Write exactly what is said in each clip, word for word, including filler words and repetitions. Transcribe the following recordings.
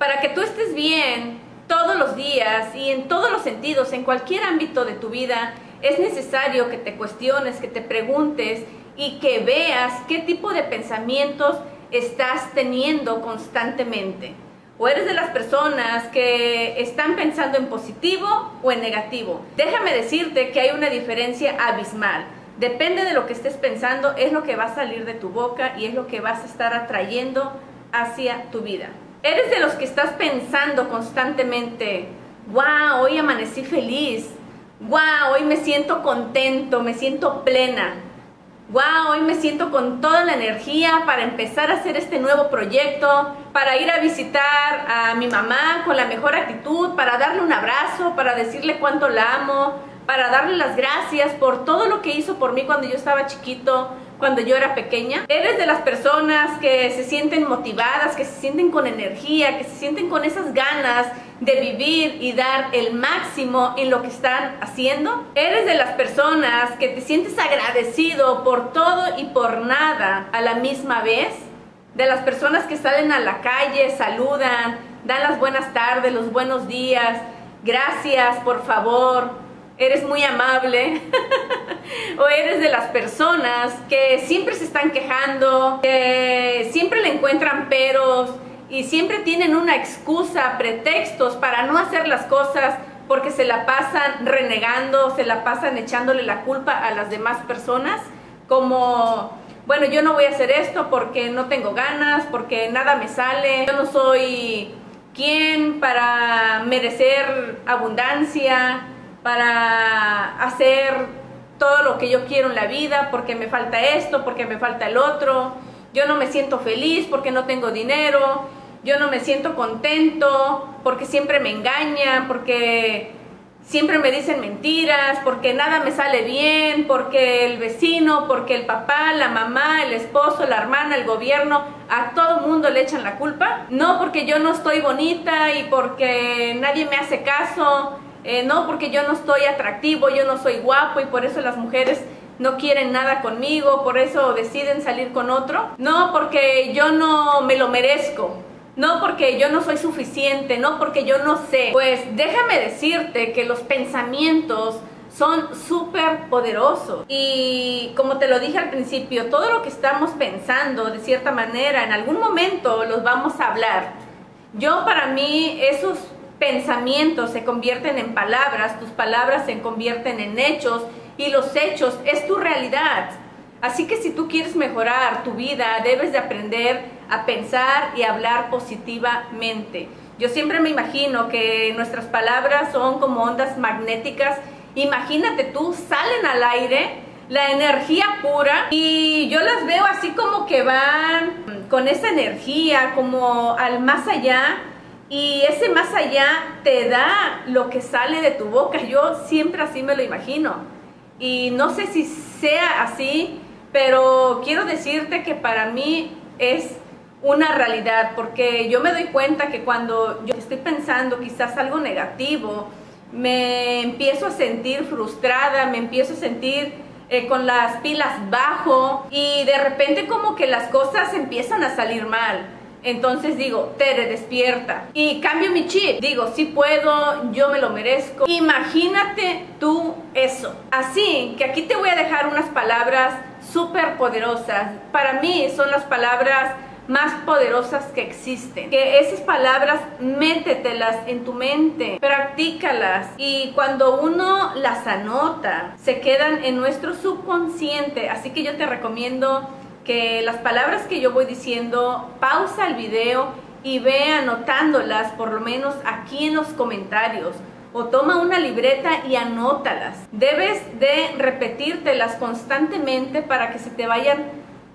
Para que tú estés bien todos los días y en todos los sentidos, en cualquier ámbito de tu vida, es necesario que te cuestiones, que te preguntes y que veas qué tipo de pensamientos estás teniendo constantemente. O eres de las personas que están pensando en positivo o en negativo. Déjame decirte que hay una diferencia abismal. Depende de lo que estés pensando, es lo que va a salir de tu boca y es lo que vas a estar atrayendo hacia tu vida. Eres de los que estás pensando constantemente, wow, hoy amanecí feliz, wow, hoy me siento contento, me siento plena, wow, hoy me siento con toda la energía para empezar a hacer este nuevo proyecto, para ir a visitar a mi mamá con la mejor actitud, para darle un abrazo, para decirle cuánto la amo, para darle las gracias por todo lo que hizo por mí cuando yo estaba chiquito, cuando yo era pequeña. Eres de las personas que se sienten motivadas, que se sienten con energía, que se sienten con esas ganas de vivir y dar el máximo en lo que están haciendo. Eres de las personas que te sientes agradecido por todo y por nada a la misma vez. De las personas que salen a la calle, saludan, dan las buenas tardes, los buenos días, gracias, por favor, eres muy amable. O eres de las personas que siempre se están quejando, que siempre le encuentran peros y siempre tienen una excusa, pretextos para no hacer las cosas porque se la pasan renegando, se la pasan echándole la culpa a las demás personas, como, bueno, yo no voy a hacer esto porque no tengo ganas, porque nada me sale, yo no soy quien para merecer abundancia, para hacer todo lo que yo quiero en la vida, porque me falta esto, porque me falta el otro, yo no me siento feliz porque no tengo dinero, yo no me siento contento porque siempre me engañan, porque siempre me dicen mentiras, porque nada me sale bien, porque el vecino, porque el papá, la mamá, el esposo, la hermana, el gobierno, a todo mundo le echan la culpa. No, porque yo no estoy bonita y porque nadie me hace caso. Eh, no, porque yo no estoy atractivo, yo no soy guapo y por eso las mujeres no quieren nada conmigo, por eso deciden salir con otro. No, porque yo no me lo merezco, no, porque yo no soy suficiente, no, porque yo no sé. Pues déjame decirte que los pensamientos son súper poderosos y, como te lo dije al principio, todo lo que estamos pensando de cierta manera en algún momento los vamos a hablar. Yo, para mí, esos pensamientos se convierten en palabras, tus palabras se convierten en hechos y los hechos es tu realidad. Así que si tú quieres mejorar tu vida, debes de aprender a pensar y hablar positivamente. Yo siempre me imagino que nuestras palabras son como ondas magnéticas. Imagínate tú, salen al aire, la energía pura, y yo las veo así como que van con esa energía como al más allá. Y ese más allá te da lo que sale de tu boca. Yo siempre así me lo imagino. Y no sé si sea así, pero quiero decirte que para mí es una realidad. Porque yo me doy cuenta que cuando yo estoy pensando quizás algo negativo, me empiezo a sentir frustrada, me empiezo a sentir eh, con las pilas bajo. Y de repente como que las cosas empiezan a salir mal. Entonces digo, Tere, despierta. Y cambio mi chip. Digo, sí puedo, yo me lo merezco. Imagínate tú eso. Así que aquí te voy a dejar unas palabras súper poderosas. Para mí son las palabras más poderosas que existen. Que esas palabras, métetelas en tu mente, practícalas. Y cuando uno las anota, se quedan en nuestro subconsciente. Así que yo te recomiendo que las palabras que yo voy diciendo, pausa el video y ve anotándolas, por lo menos aquí en los comentarios, o toma una libreta y anótalas. Debes de repetírtelas constantemente para que se te vayan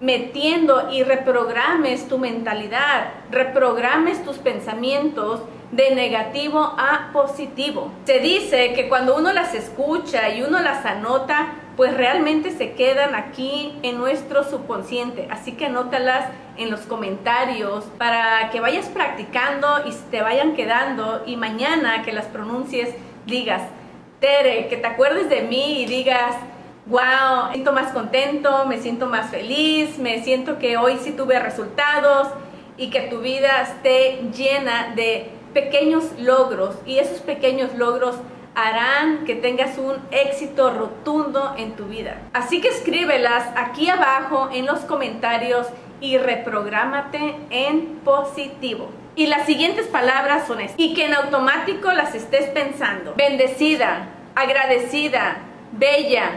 metiendo y reprogrames tu mentalidad, reprogrames tus pensamientos de negativo a positivo. Se dice que cuando uno las escucha y uno las anota, pues realmente se quedan aquí en nuestro subconsciente. Así que anótalas en los comentarios para que vayas practicando y te vayan quedando. Y mañana que las pronuncies, digas, Tere, que te acuerdes de mí y digas, wow, me siento más contento, me siento más feliz, me siento que hoy sí tuve resultados. y que tu vida esté llena de pequeños logros, y esos pequeños logros harán que tengas un éxito rotundo en tu vida. Así que escríbelas aquí abajo en los comentarios y reprográmate en positivo. Y las siguientes palabras son estas, y que en automático las estés pensando: bendecida, agradecida, bella,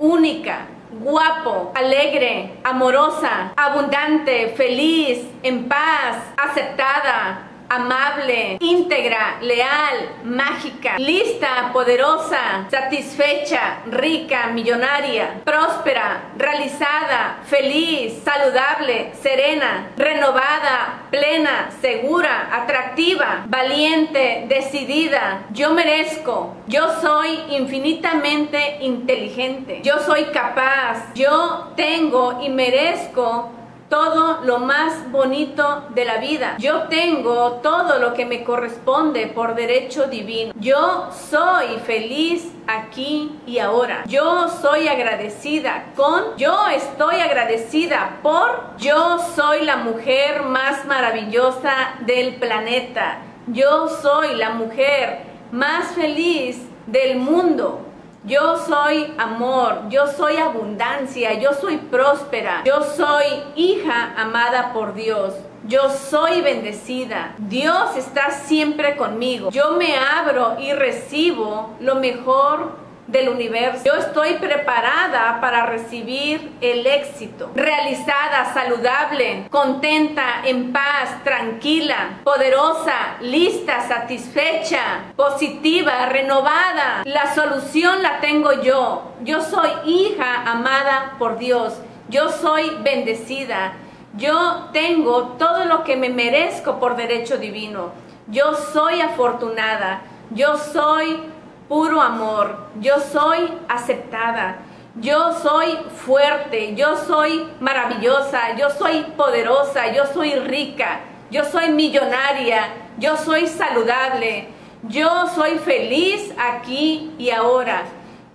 única, guapo, alegre, amorosa, abundante, feliz, en paz, aceptada, amable, íntegra, leal, mágica, lista, poderosa, satisfecha, rica, millonaria, próspera, realizada, feliz, saludable, serena, renovada, plena, segura, atractiva, valiente, decidida. Yo merezco. Yo soy infinitamente inteligente. Yo soy capaz. Yo tengo y merezco todo lo más bonito de la vida. Yo tengo todo lo que me corresponde por derecho divino. Yo soy feliz aquí y ahora. Yo soy agradecida con. Yo estoy agradecida por. Yo soy la mujer más maravillosa del planeta. Yo soy la mujer más feliz del mundo. Yo soy amor, yo soy abundancia, yo soy próspera, yo soy hija amada por Dios, yo soy bendecida, Dios está siempre conmigo, yo me abro y recibo lo mejor del universo, yo estoy preparada para recibir el éxito, realizada, saludable, contenta, en paz, tranquila, poderosa, lista, satisfecha, positiva, renovada, la solución la tengo yo, yo soy hija amada por Dios, yo soy bendecida, yo tengo todo lo que me merezco por derecho divino, yo soy afortunada, yo soy puro amor, yo soy aceptada, yo soy fuerte, yo soy maravillosa, yo soy poderosa, yo soy rica, yo soy millonaria, yo soy saludable, yo soy feliz aquí y ahora.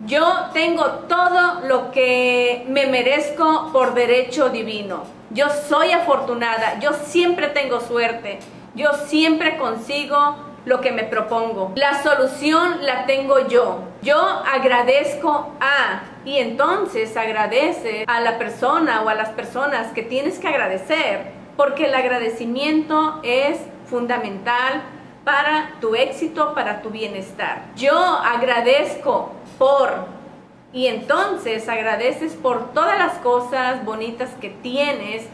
Yo tengo todo lo que me merezco por derecho divino. Yo soy afortunada, yo siempre tengo suerte, yo siempre consigo lo que me propongo. La solución la tengo yo. Yo agradezco a, y entonces agradece a la persona o a las personas que tienes que agradecer, porque el agradecimiento es fundamental para tu éxito, para tu bienestar. Yo agradezco por, y entonces agradeces por todas las cosas bonitas que tienes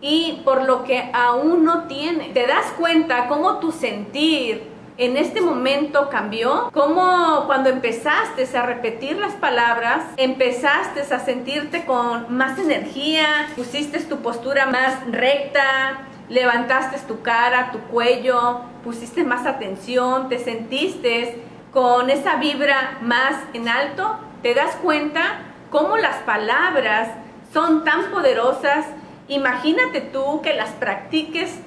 y por lo que aún no tienes. Te das cuenta cómo tu sentir en este momento cambió, como cuando empezaste a repetir las palabras, empezaste a sentirte con más energía, pusiste tu postura más recta, levantaste tu cara, tu cuello, pusiste más atención, te sentiste con esa vibra más en alto. Te das cuenta cómo las palabras son tan poderosas. Imagínate tú que las practiques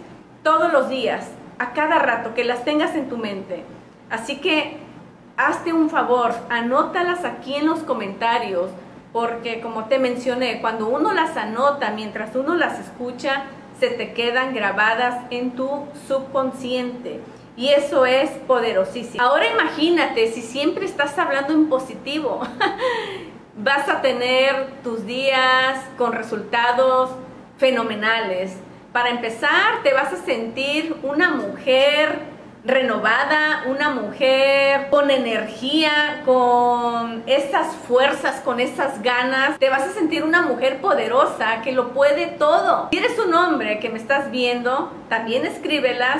todos los días, a cada rato, que las tengas en tu mente. Así que hazte un favor, anótalas aquí en los comentarios, porque como te mencioné, cuando uno las anota, mientras uno las escucha, se te quedan grabadas en tu subconsciente, y eso es poderosísimo. Ahora imagínate si siempre estás hablando en positivo. Vas a tener tus días con resultados fenomenales. Para empezar, te vas a sentir una mujer renovada, una mujer con energía, con esas fuerzas, con esas ganas. Te vas a sentir una mujer poderosa que lo puede todo. Si eres un hombre que me estás viendo, también escríbelas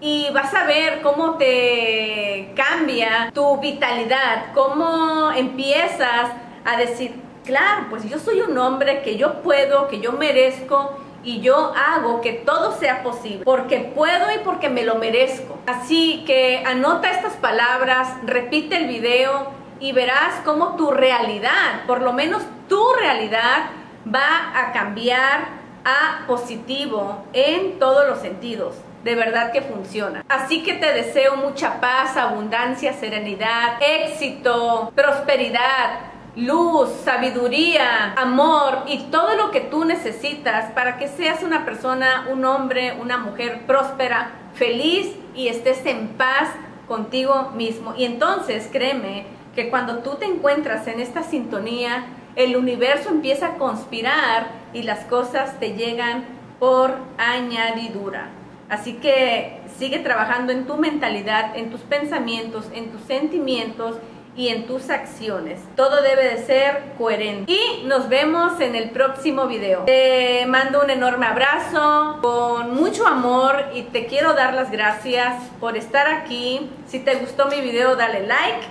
y vas a ver cómo te cambia tu vitalidad, cómo empiezas a decir: claro, pues yo soy un hombre que yo puedo, que yo merezco, y yo hago que todo sea posible, porque puedo y porque me lo merezco. Así que anota estas palabras, repite el video y verás cómo tu realidad, por lo menos tu realidad, va a cambiar a positivo en todos los sentidos. De verdad que funciona. Así que te deseo mucha paz, abundancia, serenidad, éxito, prosperidad, luz, sabiduría, amor y todo lo que tú necesitas para que seas una persona, un hombre, una mujer próspera, feliz y estés en paz contigo mismo. Y entonces créeme que cuando tú te encuentras en esta sintonía, el universo empieza a conspirar y las cosas te llegan por añadidura. Así que sigue trabajando en tu mentalidad, en tus pensamientos, en tus sentimientos y en tus acciones. Todo debe de ser coherente. Y nos vemos en el próximo video. Te mando un enorme abrazo con mucho amor y te quiero dar las gracias por estar aquí. Si te gustó mi video, dale like,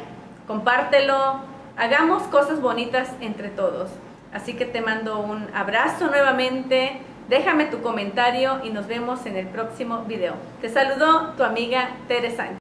compártelo, hagamos cosas bonitas entre todos. Así que te mando un abrazo nuevamente. Déjame tu comentario y nos vemos en el próximo video. Te saludo tu amiga Tere Sánchez.